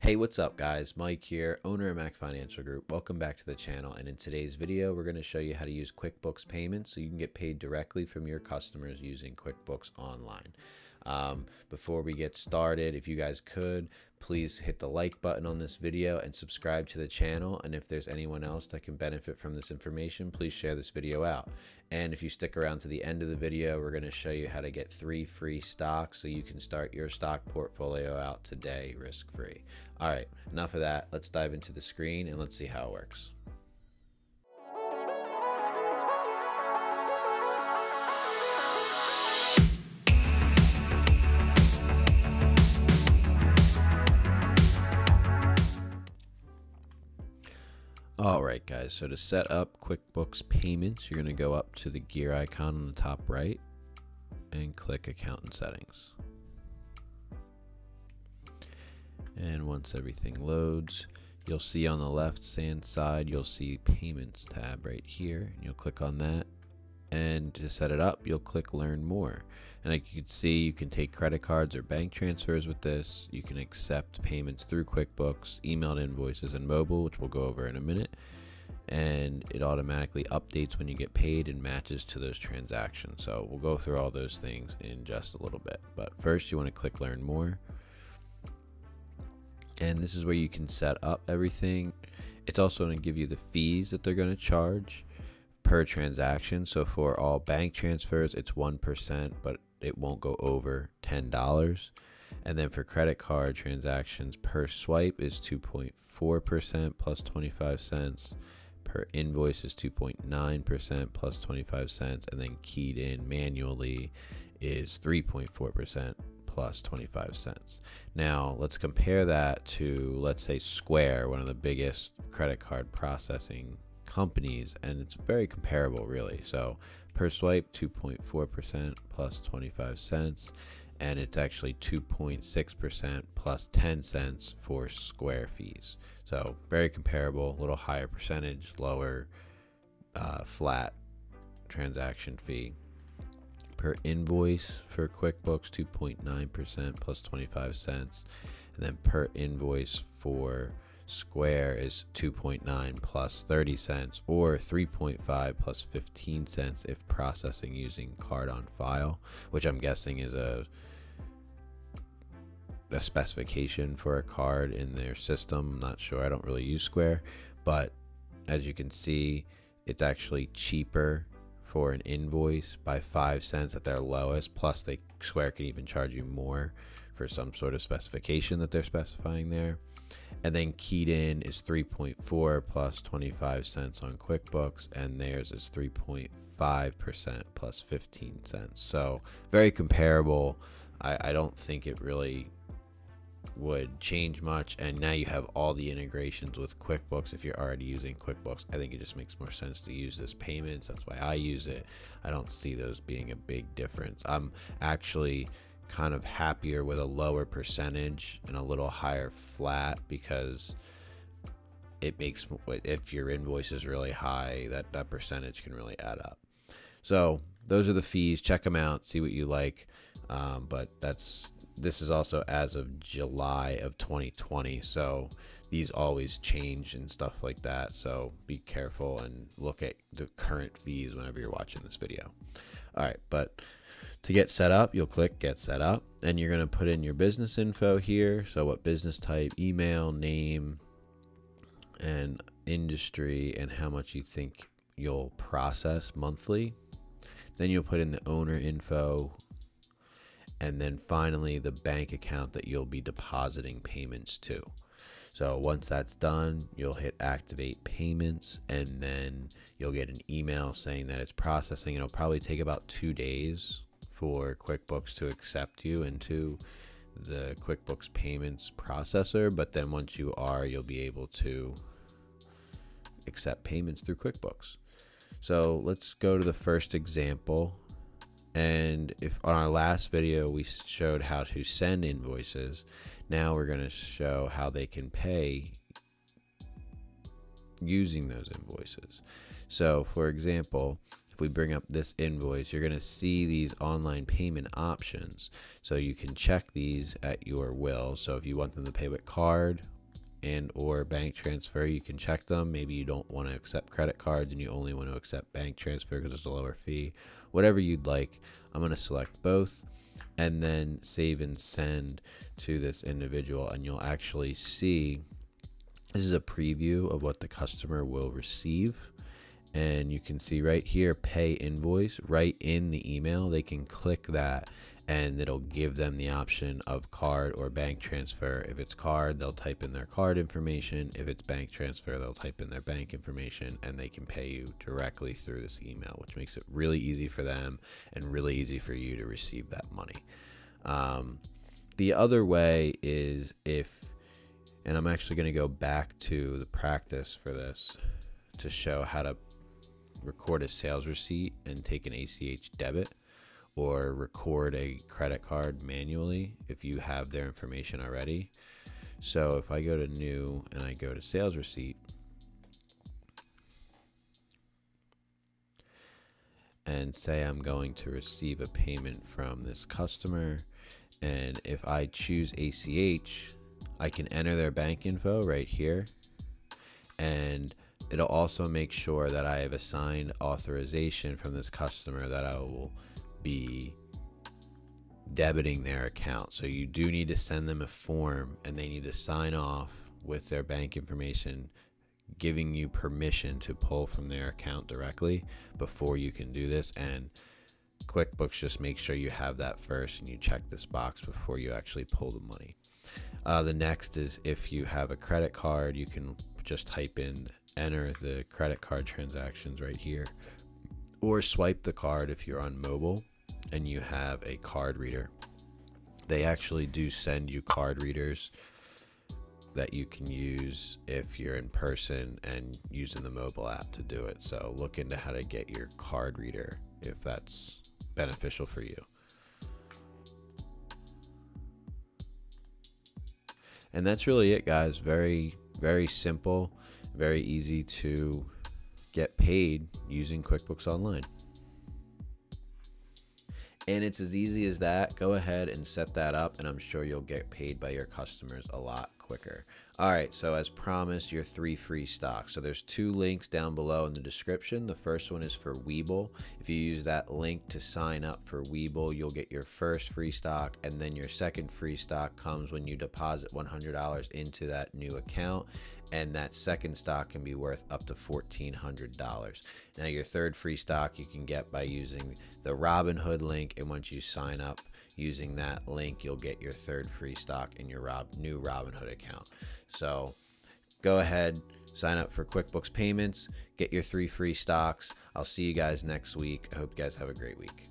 Hey, what's up guys? Mike here, owner of Mac Financial Group. Welcome back to the channel, and in today's video we're going to show you how to use QuickBooks payments so you can get paid directly from your customers using QuickBooks Online. Before we get started, if you guys could please hit the like button on this video and subscribe to the channel, and if there's anyone else that can benefit from this information, please share this video out. And if you stick around to the end of the video, we're going to show you how to get 3 free stocks so you can start your stock portfolio out today risk-free. All right, enough of that. Let's dive into the screen and let's see how it works. Alright guys, so to set up QuickBooks payments, you're going to go up to the gear icon on the top right and click Account and Settings. And once everything loads, you'll see on the left-hand side, you'll see Payments tab right here, and you'll click on that. And to set it up, you'll click Learn More. And like you can see, you can take credit cards or bank transfers with this. You can accept payments through QuickBooks, emailed invoices, and mobile, which we'll go over in a minute. And it automatically updates when you get paid and matches to those transactions. So we'll go through all those things in just a little bit. But first, you want to click Learn More. And this is where you can set up everything. It's also going to give you the fees that they're going to charge per transaction. So for all bank transfers, it's 1%, but it won't go over $10. And then for credit card transactions, per swipe is 2.4% plus 25 cents. Per invoice is 2.9% plus 25 cents. And then keyed in manually is 3.4% plus 25 cents. Now let's compare that to, let's say, Square, one of the biggest credit card processing companies, and it's very comparable really. So per swipe, 2.4% plus 25 cents, and it's actually 2.6% plus 10 cents for Square fees. So very comparable, a little higher percentage, lower flat transaction fee. Per invoice for QuickBooks, 2.9% plus 25 cents, and then per invoice for Square is 2.9 plus 30 cents or 3.5 plus 15 cents if processing using card on file, which I'm guessing is a specification for a card in their system. I'm not sure. I don't really use Square, but as you can see, it's actually cheaper for an invoice by 5 cents at their lowest, plus Square can even charge you more for some sort of specification that they're specifying there. And then keyed in is 3.4 plus 25 cents on QuickBooks, and theirs is 3.5% plus 15 cents. So very comparable. I don't think it really would change much. And now you have all the integrations with QuickBooks. If you're already using QuickBooks, I think it just makes more sense to use this payments. That's why I use it. I don't see those being a big difference. I'm actually kind of happier with a lower percentage and a little higher flat, because it makes, if your invoice is really high, that percentage can really add up. So those are the fees. Check them out, see what you like. But this is also as of July of 2020, so these always change and stuff like that, so be careful and look at the current fees whenever you're watching this video. All right, but to get set up, you'll click Get Set Up, and you're going to put in your business info here. So what business type, email, name, and industry, and how much you think you'll process monthly. Then you'll put in the owner info, and then finally the bank account that you'll be depositing payments to. So once that's done, you'll hit Activate Payments, and then you'll get an email saying that it's processing. It'll probably take about 2 days for QuickBooks to accept you into the QuickBooks payments processor, but then once you are, you'll be able to accept payments through QuickBooks. So let's go to the first example. And if on our last video we showed how to send invoices, now we're going to show how they can pay using those invoices. So for example, if we bring up this invoice, you're going to see these online payment options. So you can check these at your will. So if you want them to pay with card and or bank transfer, you can check them. Maybe you don't want to accept credit cards and you only want to accept bank transfer because it's a lower fee, whatever you'd like. I'm going to select both and then save and send to this individual, and you'll actually see this is a preview of what the customer will receive. And you can see right here, pay invoice, right in the email. They can click that and it'll give them the option of card or bank transfer. If it's card, they'll type in their card information. If it's bank transfer, they'll type in their bank information, and they can pay you directly through this email, which makes it really easy for them and really easy for you to receive that money. The other way is if, and I'm actually going to go back to the practice for this to show how to record a sales receipt and take an ACH debit, or record a credit card manually if you have their information already. So if I go to new and I go to sales receipt, and say I'm going to receive a payment from this customer, and if I choose ACH, I can enter their bank info right here, and it'll also make sure that I have a signed authorization from this customer that I will be debiting their account. So you do need to send them a form and they need to sign off with their bank information, giving you permission to pull from their account directly before you can do this. And QuickBooks just make sure you have that first and you check this box before you actually pull the money. The next is if you have a credit card, you can just type in, enter the credit card transactions right here, or swipe the card if you're on mobile and you have a card reader. They actually do send you card readers that you can use if you're in person and using the mobile app to do it. So look into how to get your card reader if that's beneficial for you. And that's really it, guys. Very simple, very easy to get paid using QuickBooks Online. And it's as easy as that. Go ahead and set that up, and I'm sure you'll get paid by your customers a lot quicker. All right, so as promised, your 3 free stocks. So there's 2 links down below in the description. The first one is for Webull. If you use that link to sign up for Webull, you'll get your first free stock, and then your second free stock comes when you deposit $100 into that new account, and that second stock can be worth up to $1,400. Now your third free stock you can get by using the Robinhood link, and once you sign up using that link, you'll get your third free stock in your new Robinhood account. So go ahead, sign up for QuickBooks Payments, get your 3 free stocks. I'll see you guys next week. I hope you guys have a great week.